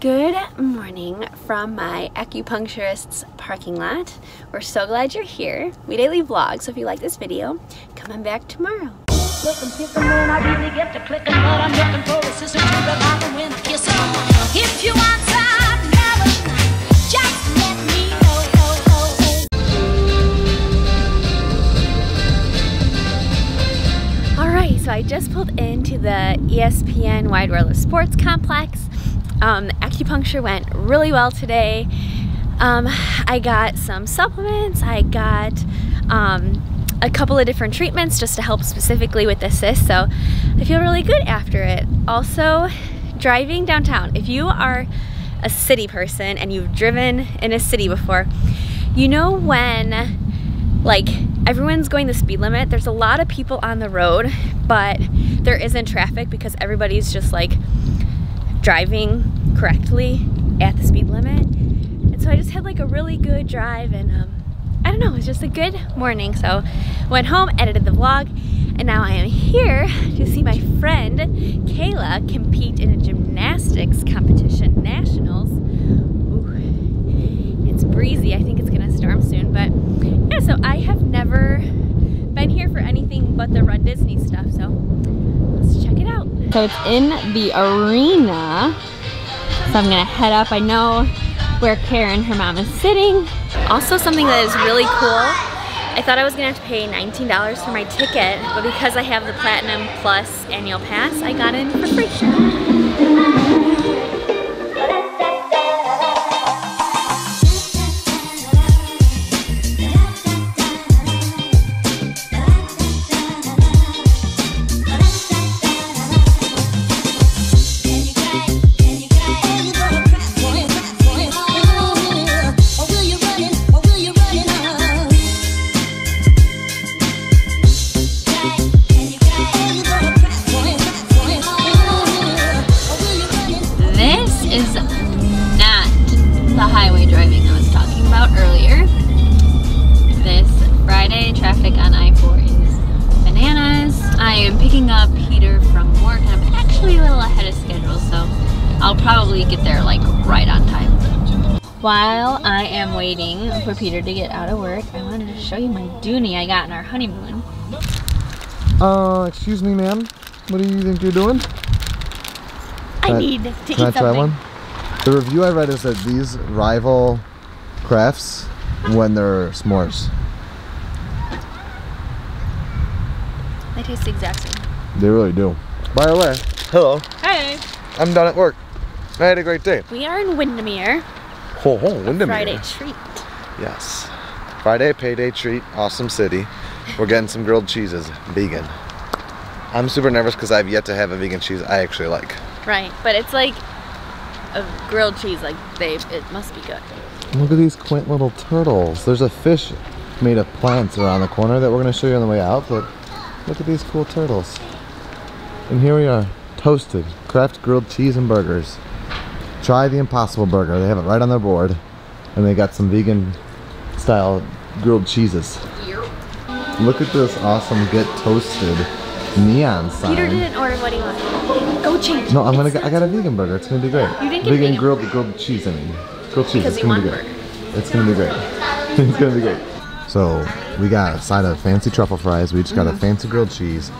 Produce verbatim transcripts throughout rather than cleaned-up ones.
Good morning from my acupuncturist's parking lot. We're so glad you're here. We daily vlog, so if you like this video, come on back tomorrow. If you want some never just let me know. All right, so I just pulled into the E S P N Wide World of Sports Complex. Um, acupuncture went really well today. Um, I got some supplements. I got um, a couple of different treatments just to help specifically with the cyst, so I feel really good after it. Also, driving downtown. If you are a city person and you've driven in a city before, you know when like everyone's going the speed limit, there's a lot of people on the road, but there isn't traffic because everybody's just like driving correctly at the speed limit. And so I just had like a really good drive, and um, I don't know, it was just a good morning. So went home, edited the vlog, and now I am here to see my friend Kayla compete in a gymnastics competition, nationals. Ooh, it's breezy, I think it's gonna storm soon, but yeah, so I have never been here for anything but the runDisney stuff, so let's check it out. So it's in the arena, so I'm gonna head up. I know where Karen, her mom, is sitting. Also something that is really cool, I thought I was gonna have to pay nineteen dollars for my ticket, but because I have the Platinum Plus Annual Pass, I got in for free. While I am waiting for Peter to get out of work, I wanted to show you my Dooney I got in our honeymoon. Uh, excuse me, ma'am. What do you think you're doing? I can need I, to can eat I something. Try one? The review I read is that these rival crafts when they're s'mores. They taste the exact same. They really do. By the way, hello. Hey. I'm done at work. I had a great day. We are in Windermere. Oh, oh, Windermere. Friday treat. Yes. Friday payday treat. Awesome city. We're getting some grilled cheeses. Vegan. I'm super nervous because I've yet to have a vegan cheese I actually like. Right. But it's like a grilled cheese. Like, they, it must be good. Look at these quaint little turtles. There's a fish made of plants around the corner that we're going to show you on the way out. But look at these cool turtles. And here we are. Toasted. Kraft grilled cheese and burgers. Try the Impossible Burger. They have it right on their board, and they got some vegan style grilled cheeses. Look at this awesome Get Toasted neon sign. Peter didn't order what he wanted. Go change. No, I'm gonna. Go, I got a vegan burger. It's gonna be great. You didn't get vegan grilled grilled cheese. I mean, grilled cheese. It's gonna be great. It's gonna be great. It's gonna be great. So we got a side of fancy truffle fries. We just got mm-hmm. a fancy grilled cheese,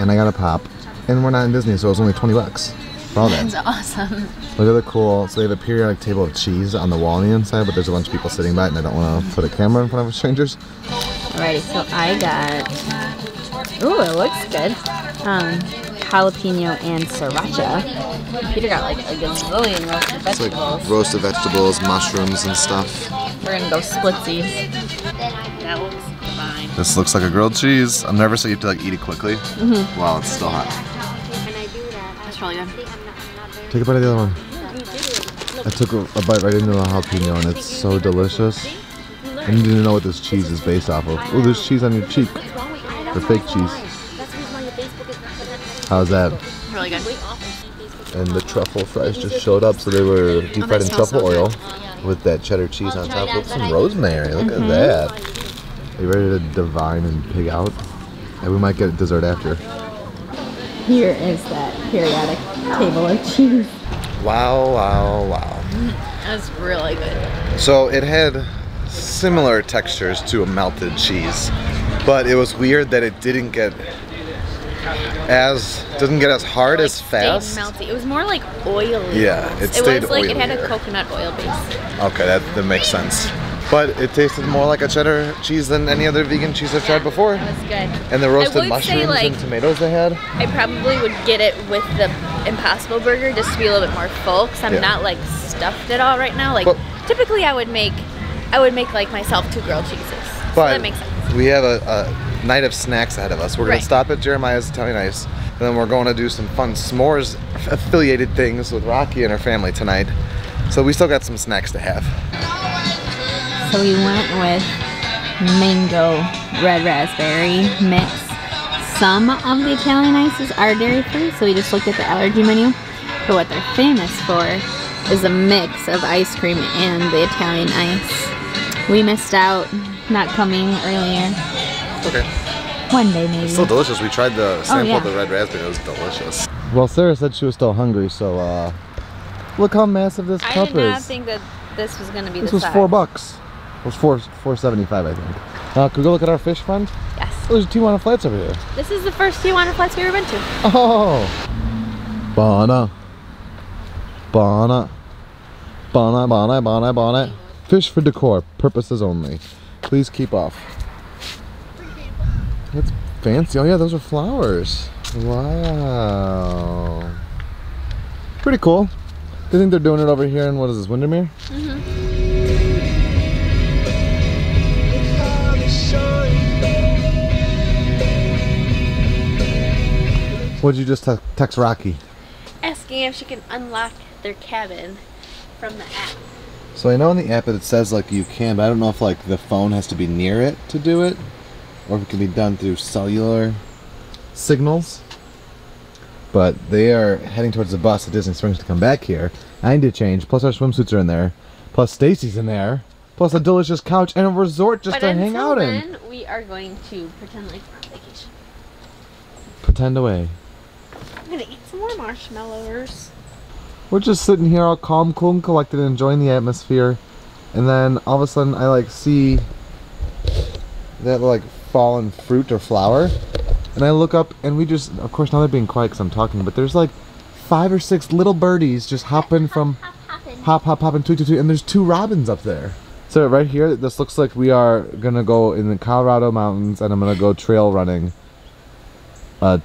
and I got a pop. And we're not in Disney, so it was only twenty bucks. All that. That's awesome. Look at the cool, so they have a periodic table of cheese on the wall on the inside, but there's a bunch of people sitting by it and I don't want to put a camera in front of strangers. Alrighty, so I got, ooh, it looks good, um, jalapeno and sriracha. Peter got like a gazillion roasted vegetables. It's like roasted vegetables, mushrooms and stuff. We're gonna go splitsies. That looks fine. This looks like a grilled cheese. I'm nervous that you have to like eat it quickly mm-hmm. while it's still hot. That's really good. Take a bite of the other one. I took a, a bite right into the jalapeno and it's so delicious. I need to know what this cheese is based off of. Oh, there's cheese on your cheek. The fake cheese. How's that? Really good. And the truffle fries just showed up, so they were deep fried oh, in truffle so oil with that cheddar cheese on top with some rosemary. Look mm-hmm. at that. Are you ready to divine and pig out? And we might get dessert after. Here is that periodic table of cheese. Wow, wow, wow. That's really good. So it had similar textures to a melted cheese, but it was weird that it didn't get as doesn't get as hard like as fast. Melty. It was more like oily. Yeah, it stayed oily. It was like oilier. It had a coconut oil base. Okay, that that makes sense. But it tasted more like a cheddar cheese than any other vegan cheese I've tried before. It was good. And the roasted mushrooms like, and tomatoes they had. I probably would get it with the Impossible Burger just to be a little bit more full, because I'm yeah. not like stuffed at all right now. Like but, typically, I would make, I would make like myself two grilled cheeses. But so that makes sense. We have a, a night of snacks ahead of us. We're right. gonna stop at Jeremiah's Italian Ice, and then we're going to do some fun s'mores affiliated things with Rocky and her family tonight. So we still got some snacks to have. So we went with mango red raspberry mix. Some of the Italian ices are dairy free, so we just looked at the allergy menu. But what they're famous for is a mix of ice cream and the Italian ice. We missed out not coming earlier. Okay. One day maybe. It's still delicious. We tried the sample oh, yeah. of the red raspberry. It was delicious. Well, Sarah said she was still hungry, so uh, look how massive this I cup is. I did not think that this was going to be this the size. This was four bucks. It was four four seventy five, I think. Uh, could we go look at our fish fund? Yes. Oh, there's Tijuana Flats over here. This is the first Tijuana Flats we ever been to. Oh, Bana, Bana, Bana, Bana, Bana, Bana. Fish for decor purposes only. Please keep off. That's fancy. Oh yeah, those are flowers. Wow. Pretty cool. Do you think they're doing it over here in what is this, Windermere? Mm-hmm. What did you just text Rocky? Asking if she can unlock their cabin from the app. So I know in the app that it says like you can, but I don't know if like the phone has to be near it to do it, or if it can be done through cellular signals. But they are heading towards the bus at Disney Springs to come back here. I need to change. Plus our swimsuits are in there. Plus Stacy's in there. Plus a delicious couch and a resort just but to hang out in. Then we are going to pretend like we're on vacation. Pretend away. I'm gonna eat some more marshmallows. We're just sitting here all calm, cool, and collected, enjoying the atmosphere, and then all of a sudden I like see that like fallen fruit or flower, and I look up and we just, of course now they're being quiet because I'm talking, but there's like five or six little birdies just hopping from hop hop hopping, hop, hop, hop, and tweet, tweet, tweet, and there's two robins up there. So right here, this looks like we are gonna go in the Colorado mountains, and I'm gonna go trail running. Uh,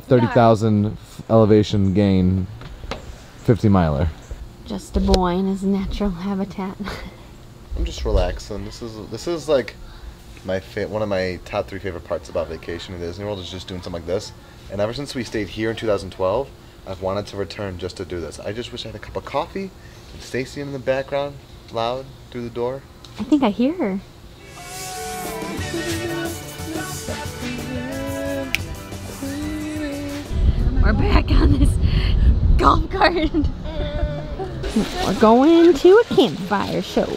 thirty thousand elevation gain, fifty miler. Just a boy in his natural habitat. I'm just relaxing. This is this is like my fa one of my top three favorite parts about vacation at Disney World is just doing something like this. And ever since we stayed here in two thousand twelve, I've wanted to return just to do this. I just wish I had a cup of coffee and Stacy in the background, loud through the door. I think I hear her. We're back on this golf cart. We're going to a campfire show. We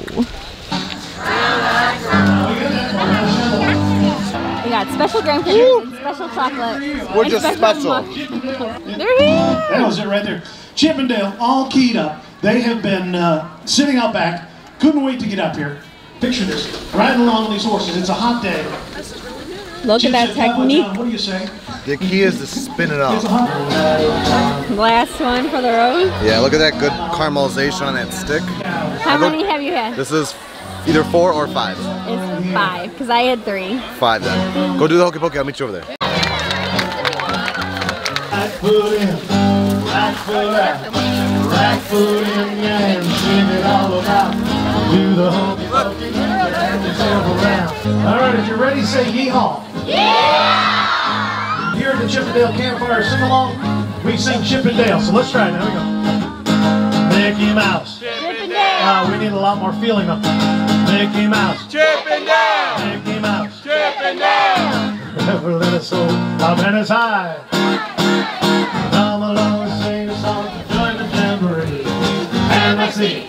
got special grandkids and special chocolate. We're just special. They're here. That was it right there. Chip and Dale, all keyed up. They have been uh, sitting out back. Couldn't wait to get up here. Picture this, riding along on these horses. It's a hot day. Look at that technique. What do you say? The key is to spin it off. Last one for the road. Yeah, look at that good caramelization on that stick. How look, many have you had? This is either four or five. It's five, because I had three. Five then. Go do the Hokey Pokey, I'll meet you over there. Right foot in, right foot out. Right foot in, yeah, and it all about. Do the Hokey Pokey, all right, if you're ready, say yeehaw. Yeah! Here at the Chip and Dale Campfire Sing-Along, we sing Chip and Dale, so let's try it. There we go. Mickey Mouse. Chip and Dale. Uh, we need a lot more feeling up there. Mickey Mouse. Chip and Dale. Mickey Mouse. Chip and Dale. Never let us hold up in his eye. Come along and sing a song, join the tambourine. And I see.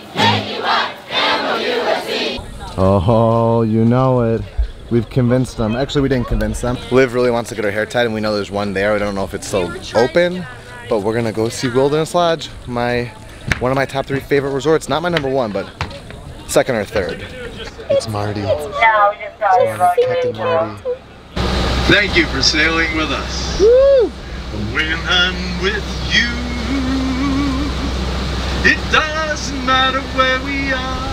Oh, you know it. We've convinced them. Actually, we didn't convince them. Liv really wants to get her hair tied, and we know there's one there. I don't know if it's still open, but we're gonna go see Wilderness Lodge, my one of my top three favorite resorts. Not my number one, but second or third. It's Marty. No, we just got it's Marty, Captain Marty. Thank you for sailing with us. Woo! When I'm with you, it doesn't matter where we are.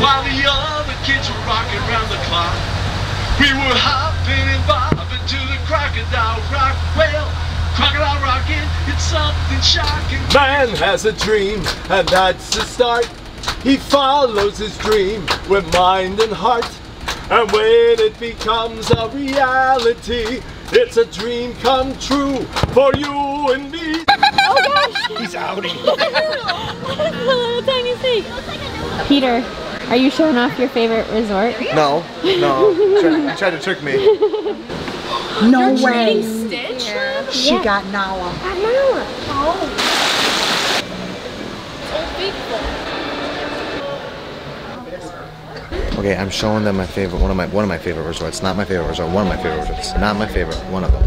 While the other kids were rocking round the clock, we were hopping and bobbing to the crocodile rock. Well, crocodile rocking, it's something shocking. Man has a dream, and that's the start. He follows his dream with mind and heart. And when it becomes a reality, it's a dream come true for you and me. Oh gosh! He's outing. What time you think? Peter, are you showing off your favorite resort? No, no. You tried to trick me. No You're way. Stitch? Yeah. She yeah. got Nala. Got Nala. Oh. Okay, I'm showing them my favorite, one of my, one of my favorite resorts. Not my favorite resort, one of my favorite resorts. Not my favorite, one of them.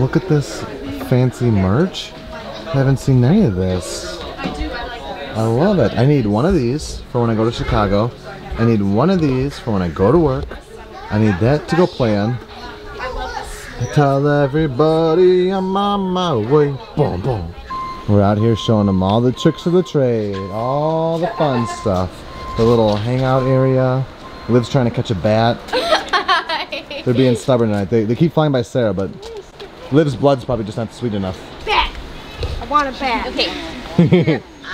Look at this fancy merch. I haven't seen any of this. I love it. I need one of these for when I go to Chicago. I need one of these for when I go to work. I need that to go play on. I tell everybody I'm on my way. Boom, boom. We're out here showing them all the tricks of the trade, all the fun stuff. The little hangout area. Liv's trying to catch a bat. They're being stubborn tonight. They, they keep flying by Sarah, but Liv's blood's probably just not sweet enough. Bat! I want a bat. Okay.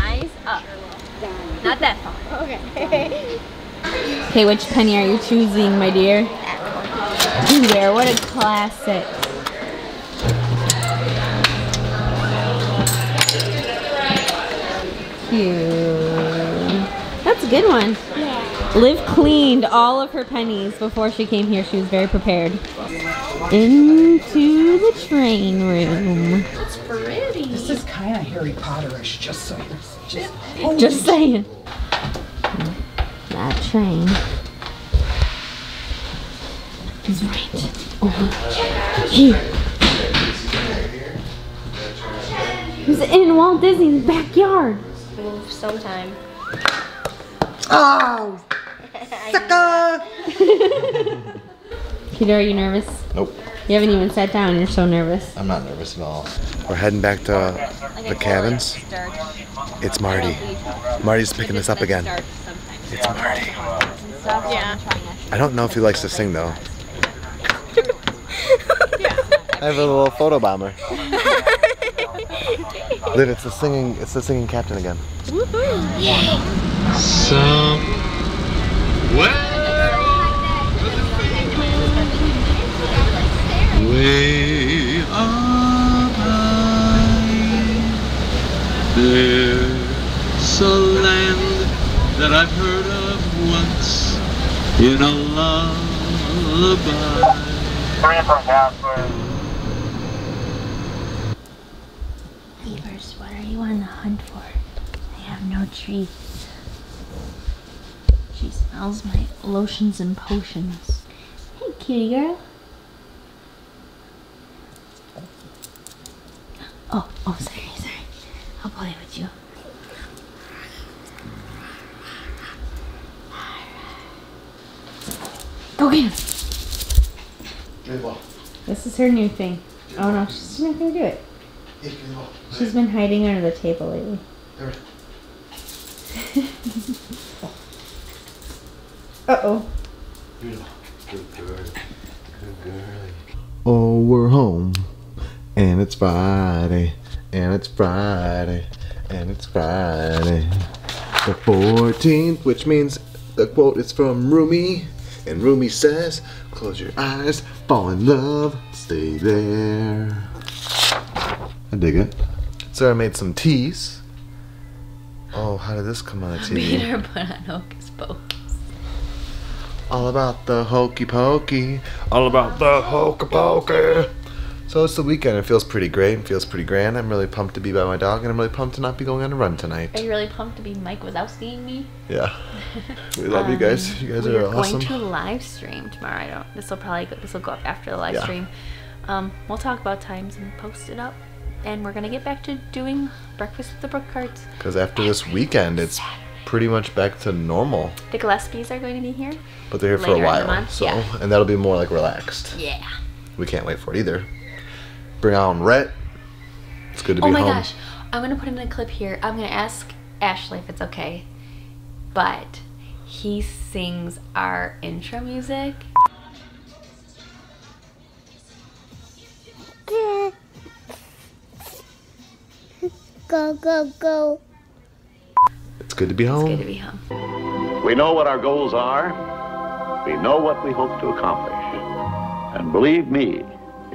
Eyes up. Not that far. Okay. Okay, which penny are you choosing, my dear? Beware, what a classic. Cute. That's a good one. Liv cleaned all of her pennies before she came here. She was very prepared. Into the train room. That's pretty. This is kind of Harry Potterish, just so you're just, oh, just saying. That train is right over here. It was in Walt Disney's backyard. Move sometime. Oh! Sucker! Peter, are you nervous? Nope. You haven't even sat down, you're so nervous. I'm not nervous at all. We're heading back to uh, the cabins. It's Marty. Marty's picking us up again. It's Marty. Yeah. I don't know if he likes to sing though. I have a little photo bomber. Liv, it's the singing, it's the singing captain again. Woohoo! Yay! Some way up high, there's a land that I've heard of once in a lullaby. Beavers, what are you on the hunt for? I have no tree. She smells my lotions and potions. Hey, kitty girl. Oh, oh, sorry, sorry. I'll play with you. Go get him. This is her new thing. Oh no, she's not gonna do it. She's been hiding under the table lately. Uh-oh. Oh, we're home. And it's Friday. And it's Friday. And it's Friday. The fourteenth, which means the quote is from Rumi. And Rumi says, close your eyes, fall in love, stay there. I dig it. Sarah made some teas. Oh, how did this come on the T V? Peter put on Hocus Pocus. All about the Hokey Pokey. All about the Hokey Pokey. So it's the weekend. It feels pretty great. It feels pretty grand. I'm really pumped to be by my dog, and I'm really pumped to not be going on a run tonight. Are you really pumped to be Mike Wazowski-ing me? Yeah. We love um, you guys. You guys are awesome. We're going to live stream tomorrow. I don't. This will probably. This will go up after the live yeah. stream. Um, we'll talk about times and post it up. and we're gonna get back to doing breakfast with the Brooke Cartes. Because after Every this weekend, it's Saturday. pretty much back to normal. The Gillespies are going to be here, but they're here for a while, so yeah. and that'll be more like relaxed. Yeah, we can't wait for it either. Bring on Rhett. It's good to be home. Oh my gosh, I'm gonna put in a clip here. I'm gonna ask Ashley if it's okay, but he sings our intro music. Go, go, go. It's good to be home. It's good to be home. We know what our goals are. We know what we hope to accomplish. And believe me,